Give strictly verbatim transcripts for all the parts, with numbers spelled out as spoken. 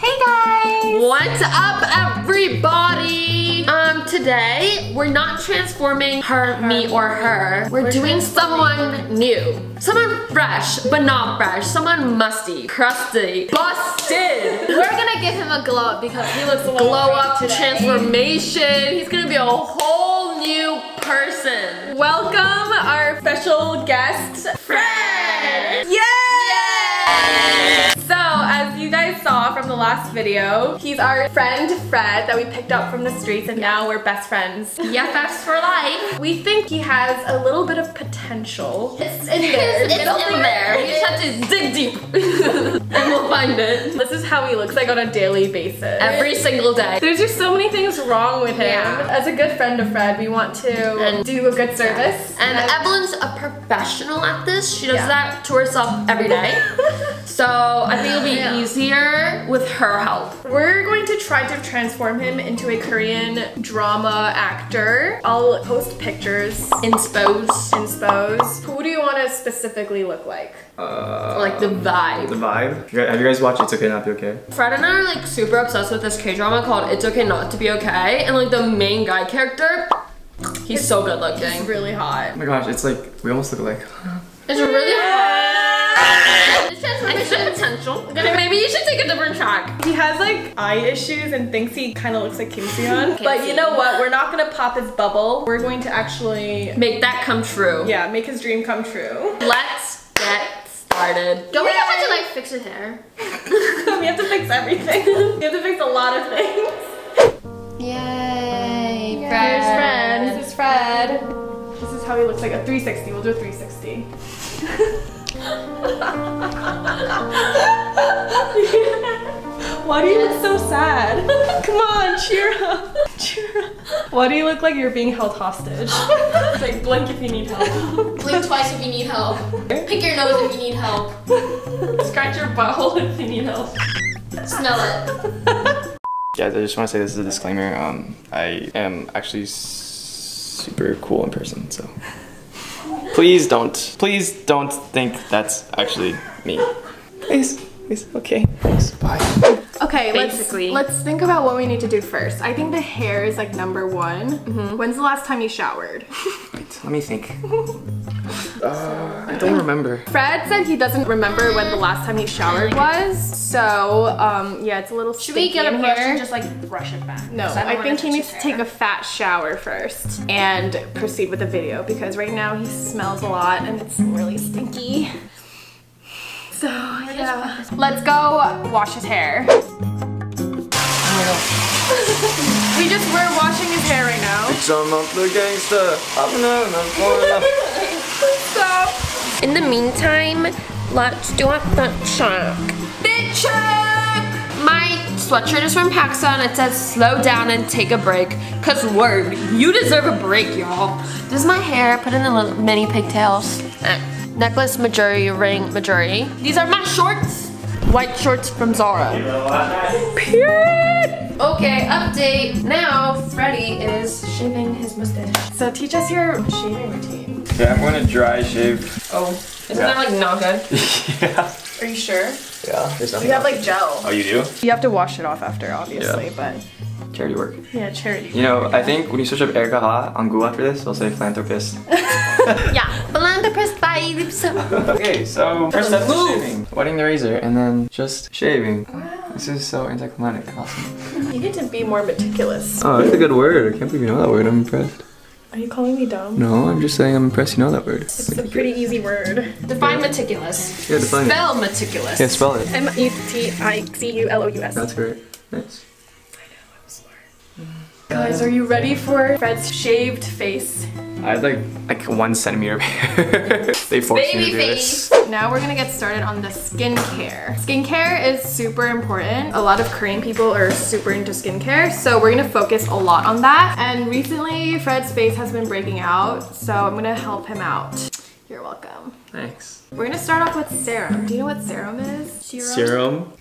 Hey guys! What's up everybody? Um, today we're not transforming her, her me, or her. We're, we're doing someone new. Someone fresh, but not fresh. Someone musty, crusty, busted. We're gonna give him a glow up because he looks a little glow up today. Transformation. He's gonna be a whole new person. Welcome our special guest, Fred! Yay! So, as you guys saw from the last video, he's our friend Fred that we picked up from the streets, and now we're best friends. B F Fs for life. We think he has a little bit of potential. It's in there. It's, it's in there. there. You just have to dig deep. And we'll find it. This is how he looks like on a daily basis. Every single day. There's just so many things wrong with him. Yeah. As a good friend of Fred, we want to and do a good service. And, and Evelyn's a professional at this. She does yeah. that to herself every day. So I think it'll be yeah. easier with her help. We're going to try to transform him into a Korean drama actor. I'll post pictures. Inspos. Inspos. Who do you want to specifically look like? Uh, like the vibe. The vibe? Have you guys watched It's Okay Not To Be Okay? Fred and I are like super obsessed with this K-drama called It's Okay Not To Be Okay. And like the main guy character, he's it's, so good looking. He's really hot. Oh my gosh, it's like, we almost look alike. It's really hot. This transformation potential. Maybe you should take a different track. He has like eye issues and thinks he kind of looks like Kim Seon. But you know what? We're not gonna pop his bubble. We're going to actually make that come true. Yeah, make his dream come true. Let's get started. Don't Yay. We have to like fix his hair? We have to fix everything. We have to fix a lot of things. Yay! Yay. Fred. Here's Fred. This is Fred. This is how he looks like a three sixty. We'll do a three sixty. Why do you look so sad? Come on, cheer up. Cheer up. Why do you look like you're being held hostage? It's like, blink if you need help. Blink twice if you need help. Pick your nose if you need help. Scratch your butthole if you need help. Smell it. Guys, I just want to say this is a disclaimer. Um, I am actually super cool in person, so. Please don't, please don't think that's actually me. Please, please, okay, thanks, bye. Okay, Basically. let's let's think about what we need to do first. I think the hair is like number one. Mm-hmm. When's the last time you showered? Wait, let me think. Uh, I don't remember. Fred said he doesn't remember when the last time he showered was, so um, yeah, it's a little Should we get a brush and just like brush it back? No, I, I think he needs to take a fat shower first and proceed with the video because right now he smells a lot and it's really stinky. So yeah, let's go wash his hair. We just were washing his hair right now. Stop. In the meantime, let's do a fit check. Fit check! My sweatshirt is from Pacsun. It says slow down and take a break. Cause word, you deserve a break, y'all. This is my hair, put in the little mini pigtails. Uh, necklace, Majuri, ring, Majuri. These are my shorts. White shorts from Zara. Period! Okay, update. Now, Freddy is shaving his mustache. So teach us your shaving routine. Yeah, I'm going to dry shave. Oh, isn't yeah. that like not good? Yeah. Are you sure? Yeah, there's nothing. You have like gel. Oh, you do? You have to wash it off after, obviously, yeah. but. Charity work. Yeah, charity You know, work, I yeah. think when you search up Erica Ha on Google after this, they'll say philanthropist. Yeah, philanthropist by Ipsum. Okay, so first step is shaving. Wetting the razor and then just shaving. Wow. This is so anticlimactic. Awesome. You need to be more meticulous. Oh, that's a good word. I can't believe you know that word. I'm impressed. Are you calling me dumb? No, I'm just saying I'm impressed you know that word. It's like, a pretty easy word. Define yeah. meticulous. Yeah, define spell it. meticulous. Yeah, spell it. M E T I C U L O U S. That's great. Nice. Guys, are you ready for Fred's shaved face? I have like, like one centimeter of hair. They forced Baby me to do face. this. Now we're gonna get started on the skincare. Skincare is super important. A lot of Korean people are super into skincare, so we're gonna focus a lot on that. And recently, Fred's face has been breaking out, so I'm gonna help him out. You're welcome. Thanks. We're gonna start off with serum. Do you know what serum is? Serum? Serum?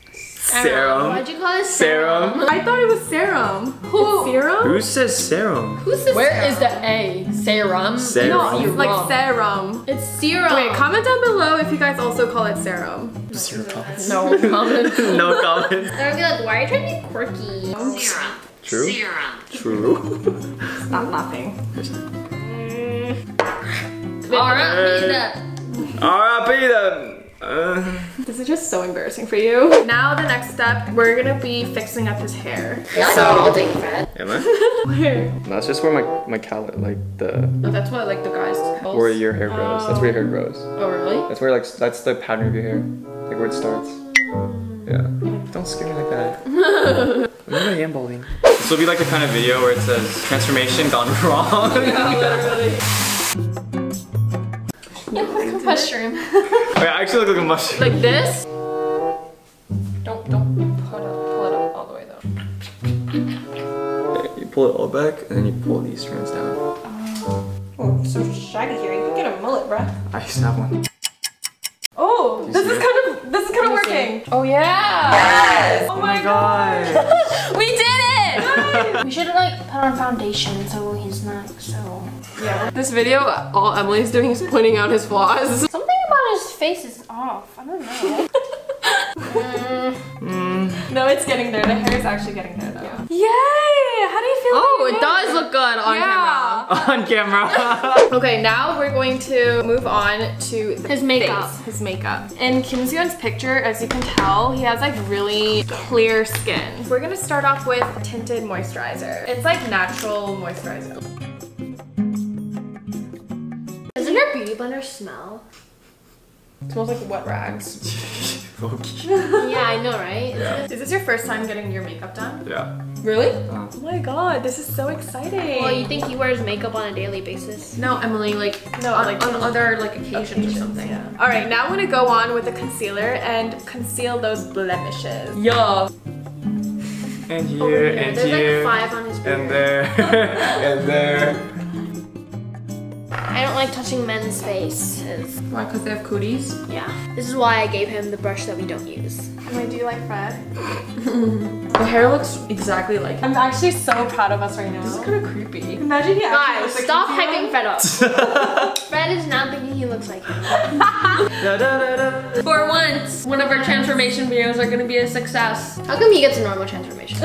Serum. Why'd you call it serum? Serum. I thought it was serum. Who? Serum? Who says serum? Who says Where serum? Is the A? Serum? Serum. No, it's like serum. It's serum. Wait, comment down below if you guys also call it serum. Just your comments. No comments. No comments. They're gonna be like, why are you trying to be quirky? Serum. True. Serum. True. Stop laughing. R I P them. R I P them. Uh. This is just so embarrassing for you. Now the next step, we're gonna be fixing up his hair. You're so holding Fred. Am I? Where? No, it's just where my my cowlet, like the. Oh, that's what like the guys. Calls. Where your hair grows. Oh. That's where your hair grows. Oh really? That's where like that's the pattern of your hair, like where it starts. Yeah. Don't scare me like that. I am balding. This will be like the kind of video where it says transformation gone wrong. Yeah, literally. You look like a mushroom. Wait, I actually look like a mushroom. Like this? Don't, don't pull it up, pull it up all the way though. Okay, you pull it all back and then you pull these strands down. Oh, oh it's so shaggy here. You can get a mullet, bruh. I used to have one. Oh, this is it? kind of, this is kind of working. Oh yeah! Yes! Oh, oh my god! god. We did it! Nice. We should like put on foundation so he's not so... Yeah. This video, all Emily's doing is pointing out his flaws. Something about his face is off. I don't know. mm. Mm. No, it's getting there. The hair is actually getting there, though. Yeah. Yay! How do you feel? Oh, it does look good on yeah. camera. On camera. Okay, now we're going to move on to his makeup. Face. His makeup. In Kim Seon's picture, as you can tell, he has like really clear skin. We're gonna start off with tinted moisturizer. It's like natural moisturizer. Does your beauty blender smell? It smells like wet rags. Okay. Yeah, I know, right? Yeah. Is this your first time getting your makeup done? Yeah. Really? Yeah. Oh my god, this is so exciting. Well, you think he wears makeup on a daily basis? No, Emily, like no, on, like, on other like occasions, occasions or something. Yeah. All right, now I'm gonna go on with the concealer and conceal those blemishes. Yeah. And here, oh, here. and There's here. There's like five on his beard. And there, and there. I don't like touching men's faces. Why? Because they have cooties? Yeah. This is why I gave him the brush that we don't use. Wait, do you like Fred? The hair looks exactly like him. I'm actually so proud of us right now. This is kind of creepy. Imagine he actually looks like him. Guys, stop hyping Fred up. Fred is not thinking he looks like him. da, da, da, da. For once, one of our transformation videos are going to be a success. How come he gets a normal transformation?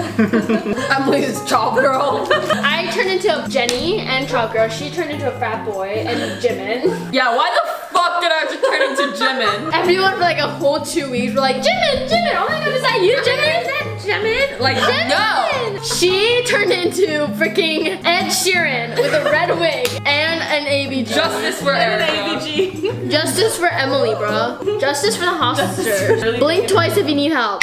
Emily's chop girl. I turned into a Jenny and chop girl. She turned into a frat boy. And Jimin. Yeah, why the fuck did I have to turn into Jimin? Everyone for like a whole two weeks were like, Jimin, Jimin, oh my god, is that you, Jimin? Is that Jimin? Like, Jimin! No! She turned into freaking Ed Sheeran with a red wig and an A B G. Justice for Erica. An A B G. Justice for Emily, bro. Justice for the hostage. Really Blink twice if you need help.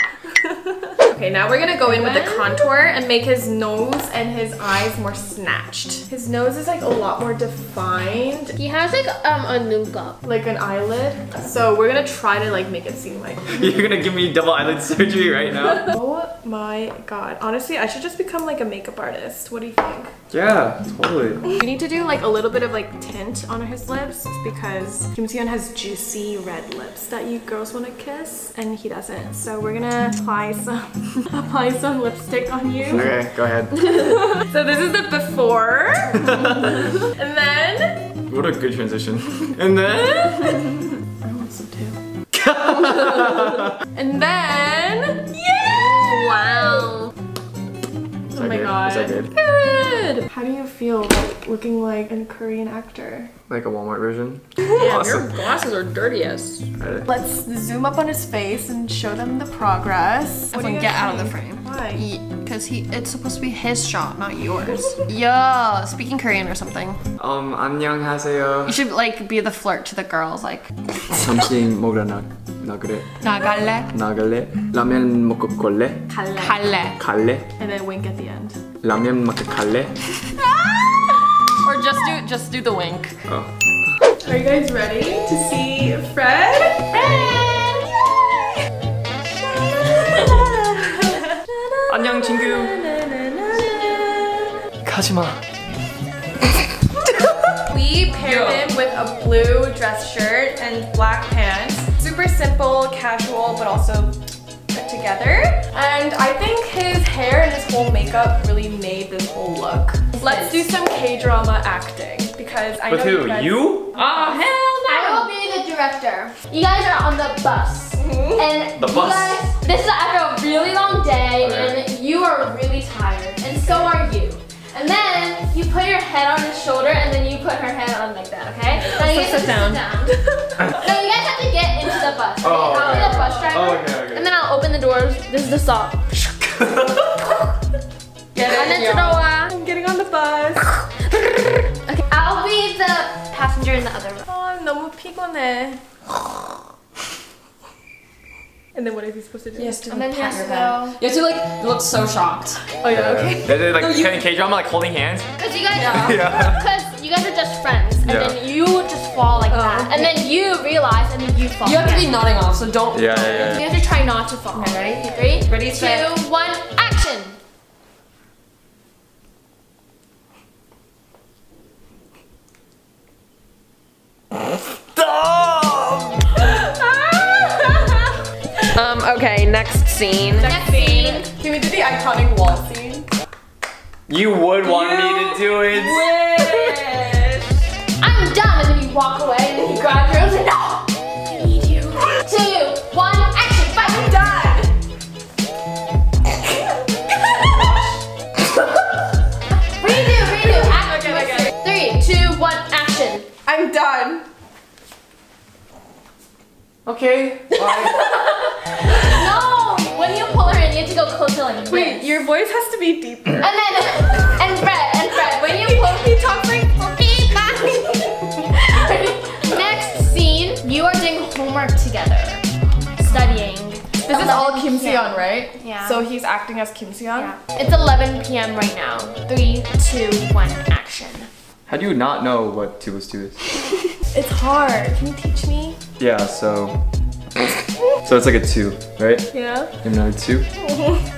Okay, now we're gonna go in with the contour and make his nose and his eyes more snatched. His nose is like a lot more defined. He has like um, a nougat. Like an eyelid. So we're gonna try to like make it seem like... You're gonna give me double eyelid surgery right now. Oh my god. Honestly, I should just become like a makeup artist. What do you think? Yeah, totally. You need to do like a little bit of like tint on his lips because Kim Seon has juicy red lips that you girls wanna kiss and he doesn't. So we're gonna apply some... Apply some lipstick on you. Okay, go ahead. So this is the before. And then... What a good transition. And then... I want some too. And then... Yeah! Wow. Oh my god. Is that good? Good! How do you feel like looking like a Korean actor? Like a Walmart version? Yeah, awesome. Your glasses are dirty as. Right. Let's zoom up on his face and show them the progress. Everyone get think? out of the frame. Why? Because he, it's supposed to be his shot, not yours. Yo, speaking Korean or something. Um, 안녕하세요. You should like be the flirt to the girls, like. 점심 먹으러 나 나그래. 나갈래. 나갈래. 라면 먹고 갈래. 갈래. 갈래. And then wink at the end. 라면 먹고 갈래. Or just do just do the wink. Oh. Are you guys ready to see Fred? Hey! 안녕 친구. 가지마. We paired him with a blue dress shirt and black pants. Super simple, casual, but also. together. And I think his hair and his whole makeup really made this whole look. Let's do some K-drama acting because I With know who? You, guys you? Oh, hell no! I will be the director. You guys are on the bus. Mm-hmm. And the bus. Guys, this is after a really long day okay. and you are really tired. And so are you. And then you put your head on his shoulder and then you put her head on like that, okay? Now you so guys sit down. Sit down. No, you guys have to get into the bus. Okay? Oh, I'll okay. be the bus driver. Oh, okay, okay. And then I'll open the doors. This is the song. Get it, I'm getting on the bus. Okay. I'll be the passenger in the other room. Oh, I'm 너무 피곤해. And then what is he supposed to do? You have to, and then pat your head. You have to like look so shocked. Oh yeah, okay. They did like no, you... K-drama like holding hands. Cause you guys, yeah. yeah. Cause you guys are just friends, and yeah. then you just fall like oh, that, okay. and then you realize, and then you fall. You have again. to be nodding off, so don't. Yeah, yeah, yeah. You have to try not to fall. Okay, ready? Three, ready, two, set. one, action! Um, okay, next scene. Next scene. Can we do the iconic wall scene? You would want you me to do it. Wish. I'm done. And then you walk away and then you grab your own. No! I need you. Two, one, action, fight! I'm done! redo, redo, action. Okay, okay. Three, two, one, action. I'm done. Okay, bye. No! When you pull her in, you have to go closer like this. Wait, your voice has to be deeper. And then, and Fred, and Fred, when you pull her, he talks like, okay, bye. Next scene, you are doing homework together. Studying. This is all Kim Seon, right? Yeah. So he's acting as Kim Seon? Yeah. It's eleven p m right now. Three, two, one, action. How do you not know what two plus two is? It's hard. Can you teach me? Yeah, so... So it's like a two, right? Yeah. You have another two.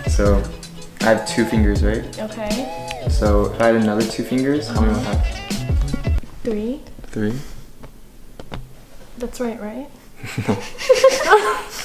So I have two fingers, right? Okay. So if I had another two fingers, how many would I have? Three. Three. That's right, right? No.